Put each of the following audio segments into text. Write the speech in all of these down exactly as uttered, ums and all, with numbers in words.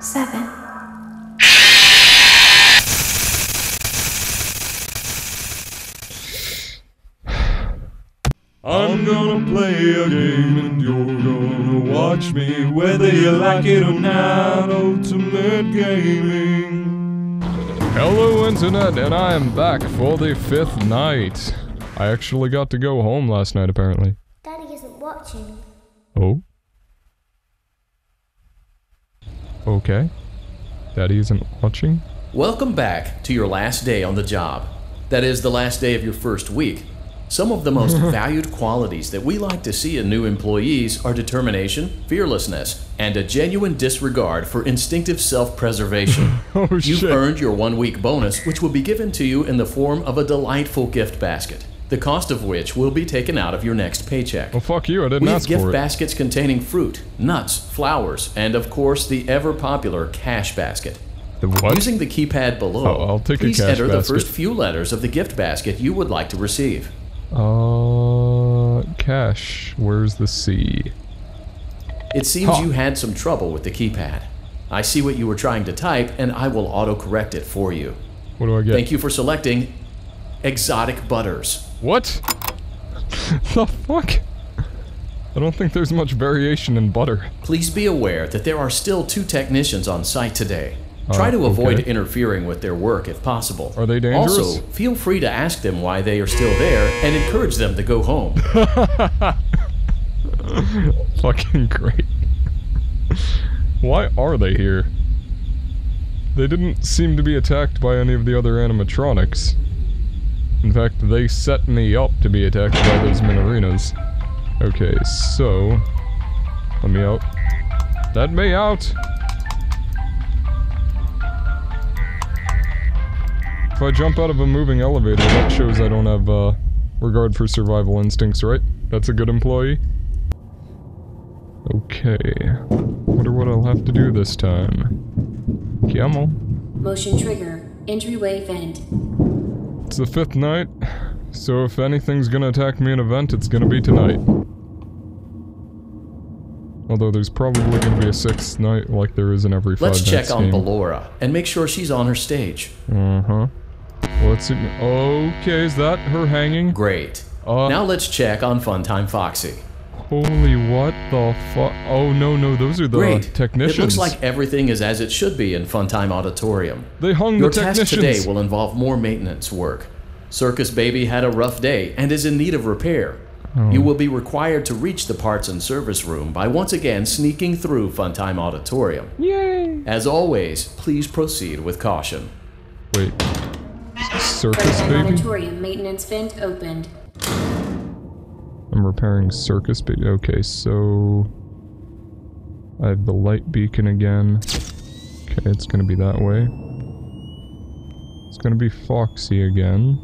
seven. I'm gonna play a game and you're gonna watch me, whether you like it or not. Ultimate Gaming. Hello internet, and I am back for the fifth night. I actually got to go home last night apparently. Daddy isn't watching. Oh? Okay. Daddy isn't watching? Welcome back to your last day on the job. That is, the last day of your first week. Some of the most valued qualities that we like to see in new employees are determination, fearlessness, and a genuine disregard for instinctive self-preservation. Oh, You've shit. earned your one-week bonus, which will be given to you in the form of a delightful gift basket, the cost of which will be taken out of your next paycheck. Well, fuck you, I didn't ask for it. We have gift baskets containing fruit, nuts, flowers, and of course the ever-popular cash basket. The what? Using the keypad below, oh, I'll take please a cash enter basket. the first few letters of the gift basket you would like to receive. Uh, cash. Where's the C? It seems huh. you had some trouble with the keypad. I see what you were trying to type, and I will autocorrect it for you. What do I get? Thank you for selecting exotic butters. What? The fuck? I don't think there's much variation in butter. Please be aware that there are still two technicians on site today. Try to avoid okay. interfering with their work if possible. Are they dangerous? Also, feel free to ask them why they are still there and encourage them to go home. Fucking great. Why are they here? They didn't seem to be attacked by any of the other animatronics. In fact, they set me up to be attacked by those Minireenas. Okay, so... let me out. Let me out! If I jump out of a moving elevator, that shows I don't have, uh, regard for survival instincts, right? That's a good employee? Okay. Wonder what I'll have to do this time. Camel. Motion trigger. Entryway vent. It's the fifth night, so if anything's gonna attack me in a vent, it's gonna be tonight. Although there's probably gonna be a sixth night like there is in every five nights game. Let's check on Ballora and make sure she's on her stage. Uh-huh. Let's see. Okay, is that her hanging? Great. Uh, now let's check on Funtime Foxy. Holy what the fuck? Oh no, no, those are the Great. technicians. It looks like everything is as it should be in Funtime Auditorium. They hung Your the technicians. Your task today will involve more maintenance work. Circus Baby had a rough day and is in need of repair. Oh. You will be required to reach the parts and service room by once again sneaking through Funtime Auditorium. Yay! As always, please proceed with caution. Wait. Circus Baby? Auditorium maintenance vent opened. I'm repairing Circus Baby. Okay, so... I have the light beacon again. Okay, it's gonna be that way. It's gonna be Foxy again.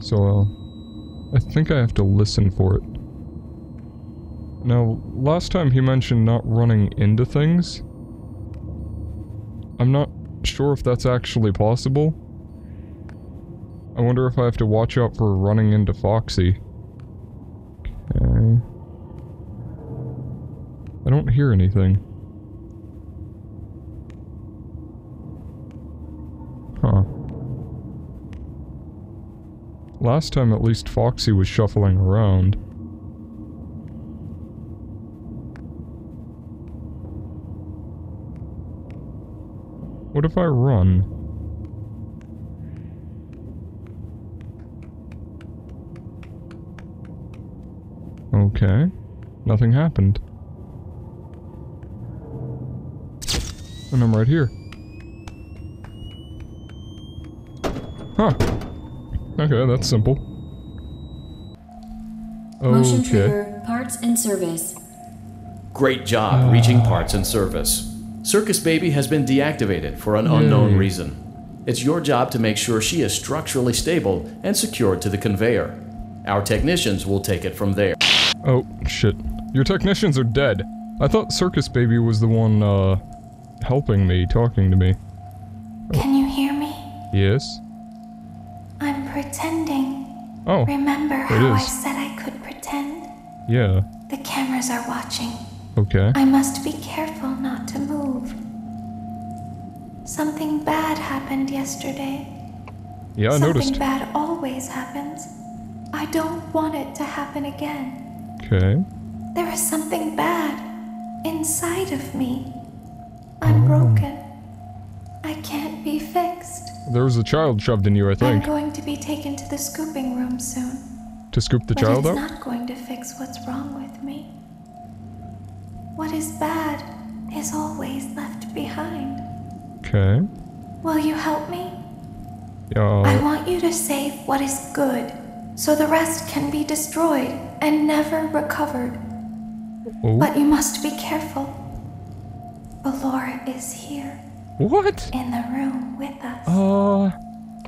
So I'll... I think I have to listen for it. Now, last time he mentioned not running into things. I'm not sure if that's actually possible. I wonder if I have to watch out for running into Foxy. Okay. I don't hear anything. Huh. Last time at least Foxy was shuffling around. What if I run? Okay. Nothing happened. And I'm right here. Huh. Okay, that's simple. Okay. Motion trigger, parts and service. Great job uh. reaching parts and service. Circus Baby has been deactivated for an unknown Yay. reason. It's your job to make sure she is structurally stable and secured to the conveyor. Our technicians will take it from there. Oh, shit. Your technicians are dead. I thought Circus Baby was the one, uh, helping me, talking to me. Oh. Can you hear me? Yes. I'm pretending. Oh. Remember how I said I could pretend? Yeah. The cameras are watching. Okay. I must be careful not to move. Something bad happened yesterday. Yeah, I noticed. Something bad always happens. I don't want it to happen again. Okay. There is something bad inside of me. I'm oh. broken. I can't be fixed. There was a child shoved in you, I think. I'm going to be taken to the scooping room soon. To scoop the but child it's out? It's not going to fix what's wrong with me. What is bad is always left behind. Okay. Will you help me? Uh, I want you to save what is good, so the rest can be destroyed and never recovered. Oh. But you must be careful. Ballora is here. What? In the room with us. Uh...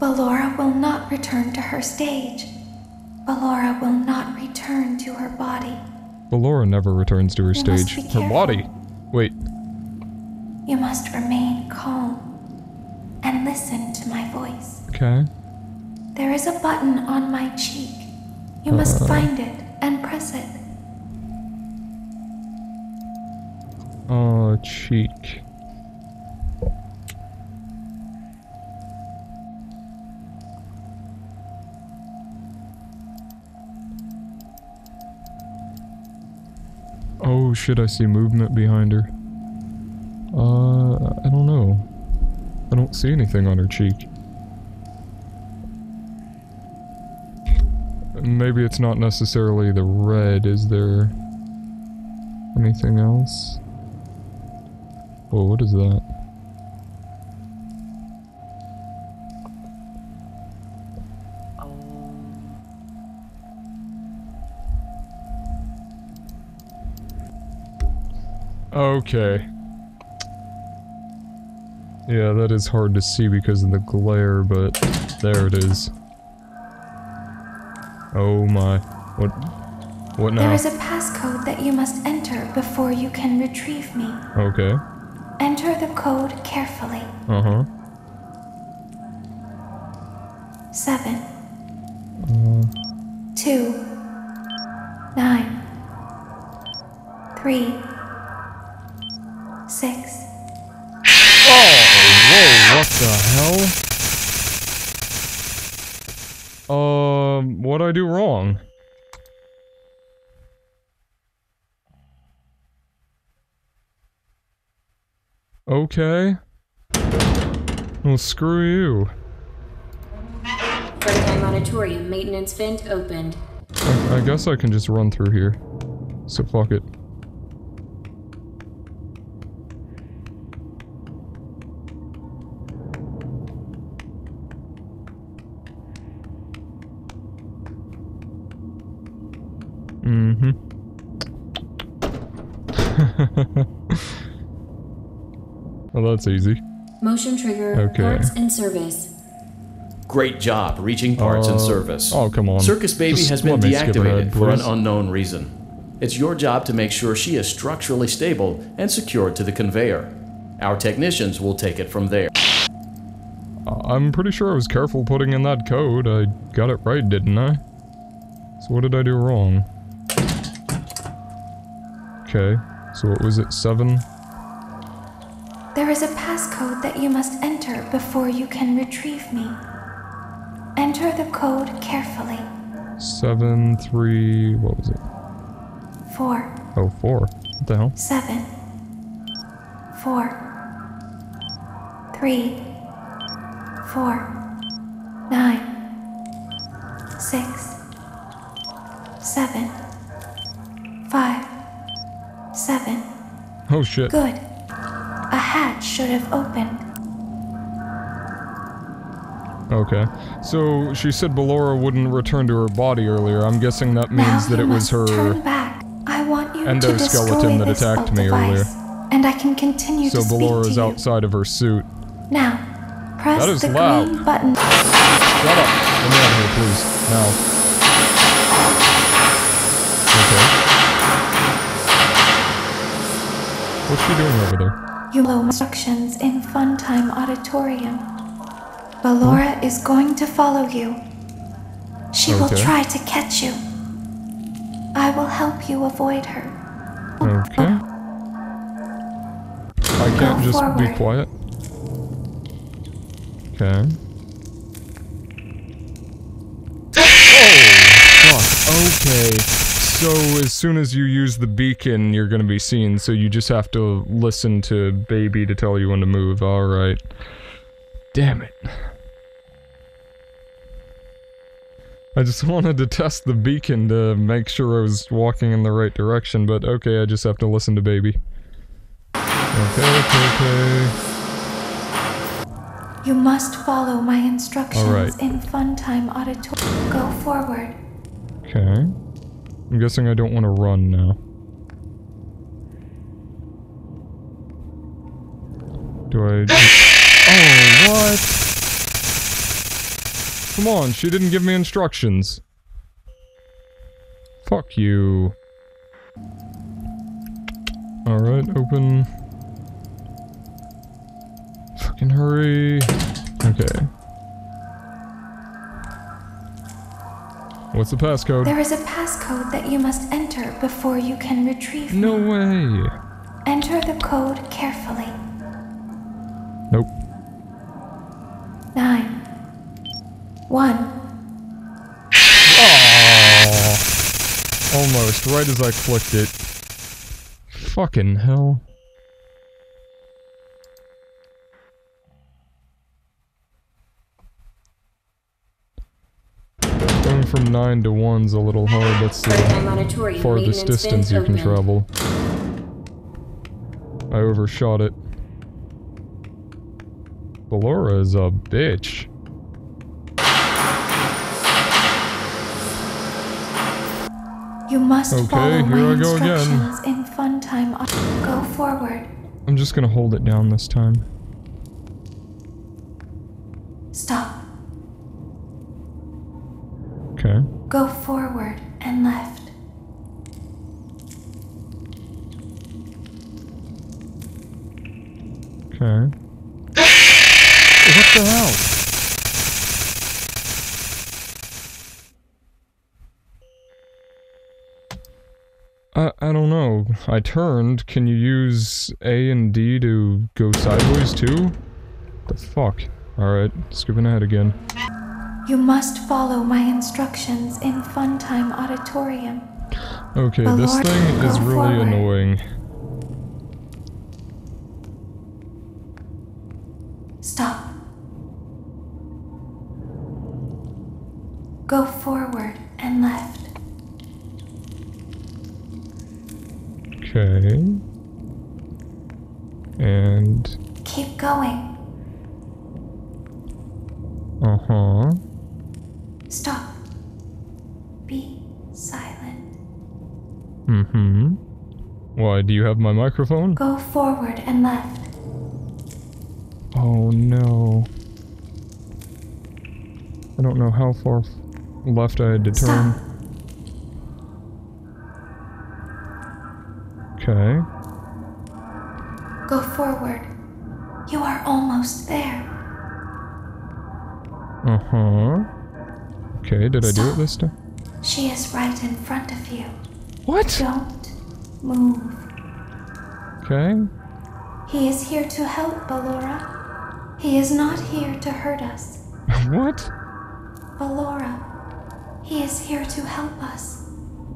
Ballora will not return to her stage. Ballora will not return to her body. Ballora never returns to her you stage. Her body? Wait. You must remain calm and listen to my voice. Okay. There is a button on my cheek. You uh, must find it and press it. Oh, cheek. Oh shit, I see movement behind her. Uh, I don't know. I don't see anything on her cheek. Maybe it's not necessarily the red. Is there anything else? Whoa, what is that? Okay. Yeah, that is hard to see because of the glare, but there it is. Oh my. What What now? There is a passcode that you must enter before you can retrieve me. Okay. Enter the code carefully. Uh-huh. Seven. Uh. Two. Nine. Three. Six. What the hell? Um, what'd I do wrong? Okay. Well, screw you. Funtime auditorium maintenance vent opened. I, I guess I can just run through here. So fuck it. Mm-hmm. Well, that's easy. Motion trigger, okay. Parts and service. Great job reaching parts uh, and service. Oh, come on. Circus Baby Just has been deactivated ahead, for an unknown reason. It's your job to make sure she is structurally stable and secured to the conveyor. Our technicians will take it from there. I'm pretty sure I was careful putting in that code. I got it right, didn't I? So what did I do wrong? Okay, so what was it, seven? There is a passcode that you must enter before you can retrieve me. Enter the code carefully. Seven, three, what was it? Four. Oh, four. What the hell? Seven. Four. Three. Four. Nine. Six. Seven. Five. Seven. Oh shit. Good. A hatch should have opened. Okay. So she said Ballora wouldn't return to her body earlier. I'm guessing that means now that it was her turn back. I want you endoskeleton to that attacked me device, earlier. And I can continue so to speak to you. So Ballora's outside of her suit. Now, press that is the loud. green button. Shut up. Come out here, please. Now. Okay. What's she doing over there? You know instructions in Funtime Auditorium. Ballora hmm? is going to follow you. She okay. will try to catch you. I will help you avoid her. Okay. I can't Go just forward. be quiet. Okay. Oh, fuck. Okay. So as soon as you use the beacon, you're gonna be seen, so you just have to listen to Baby to tell you when to move. Alright. Damn it. I just wanted to test the beacon to make sure I was walking in the right direction, but okay, I just have to listen to Baby. Okay, okay, okay. You must follow my instructions right. in Funtime Auditorium. Go forward. Okay. I'm guessing I don't want to run now. Do I... Do oh, what? Come on, she didn't give me instructions. Fuck you. Alright, open... Fucking hurry. Okay. What's the passcode? There is a passcode that you must enter before you can retrieve me. No way. Enter the code carefully. Nope. Nine. One. Aww. Almost right as I clicked it. Fucking hell. From nine to one's a little hard. That's the farthest distance you can travel. I overshot it. Ballora is a bitch. You must okay, follow my here I go instructions again. In Funtime. Go forward. I'm just gonna hold it down this time. Stop. Okay. Go forward and left. Okay. What the hell? I I don't know. I turned. Can you use A and D to go sideways too? The fuck. All right, skipping ahead again. You must follow my instructions in Funtime Auditorium. Okay, Ballora, this thing is really forward. Annoying. Stop. Go forward and left. Okay. And... Keep going. Uh-huh. Stop. Be silent. Mm-hmm. Why, do you have my microphone? Go forward and left. Oh, no. I don't know how far left I had to turn. Stop. Okay. Go forward. You are almost there. Uh-huh. Okay, did Stop. I do it this time? She is right in front of you. What? Don't move. Okay. He is here to help, Ballora. He is not here to hurt us. What? Ballora, he is here to help us.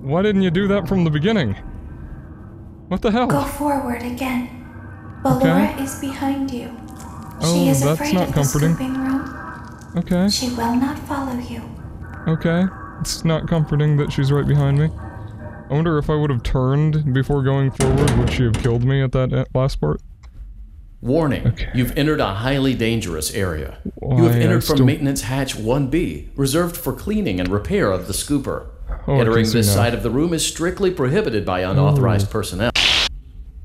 Why didn't you do that from the beginning? What the hell? Go forward again. Ballora okay. is behind you. Oh, she is that's afraid not of comforting. The scooping room. Okay. She will not follow you. Okay, it's not comforting that she's right behind me. I wonder if I would have turned before going forward, would she have killed me at that last part? Warning, okay. You've entered a highly dangerous area. Why, you have entered from Maintenance Hatch one B, reserved for cleaning and repair of the scooper. Oh, entering this now. Side of the room is strictly prohibited by unauthorized oh. personnel.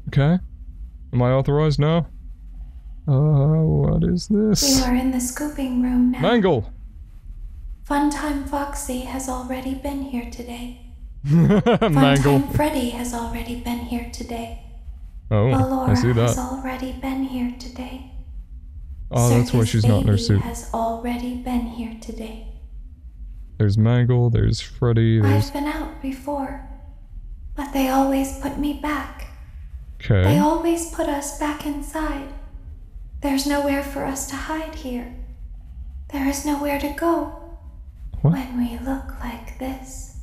Okay. Am I authorized now? Oh, uh, what is this? You are in the scooping room now. Mangle! Funtime Foxy has already been here today. Funtime Freddy has already been here today. Oh, Ballora I see that. has already been here today. Oh, Circus that's why she's Baby not in her suit. Has already been here today. There's Mangle, there's Freddy, there's... I've been out before, but they always put me back. Okay. They always put us back inside. There's nowhere for us to hide here. There is nowhere to go what? when we look like this.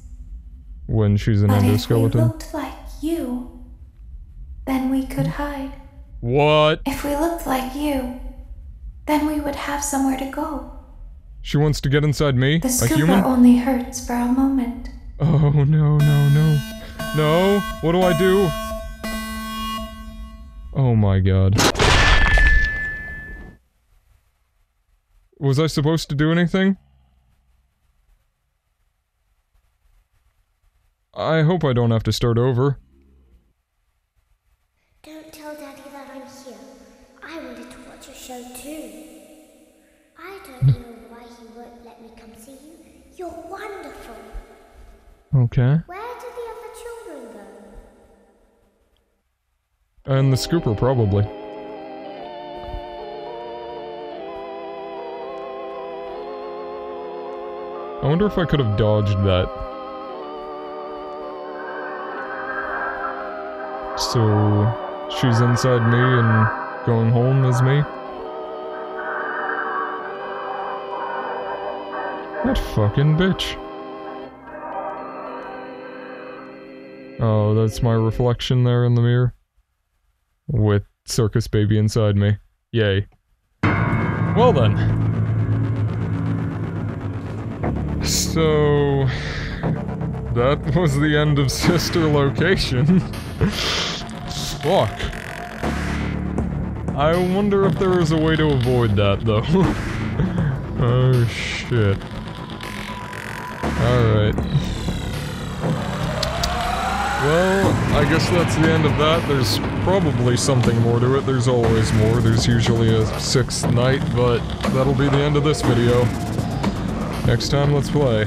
When she's an endoskeleton. If we looked like you, then we could hide. What? If we looked like you, then we would have somewhere to go. She wants to get inside me? The scooper a human? only hurts for a moment. Oh no, no, no. No, what do I do? Oh my god. Was I supposed to do anything? I hope I don't have to start over. Don't tell Daddy that I'm here. I wanted to watch your show too. I don't know why he won't let me come see you. You're wonderful. Okay. Where do the other children go? And the scooper, probably. I wonder if I could have dodged that. So she's inside me and going home is me. That fucking bitch. Oh, that's my reflection there in the mirror. With Circus Baby inside me. Yay. Well then. So, that was the end of Sister Location. Fuck. I wonder if there is a way to avoid that, though. Oh, shit. Alright. Well, I guess that's the end of that. There's probably something more to it. There's always more. There's usually a sixth night, but that'll be the end of this video. Next time, let's play.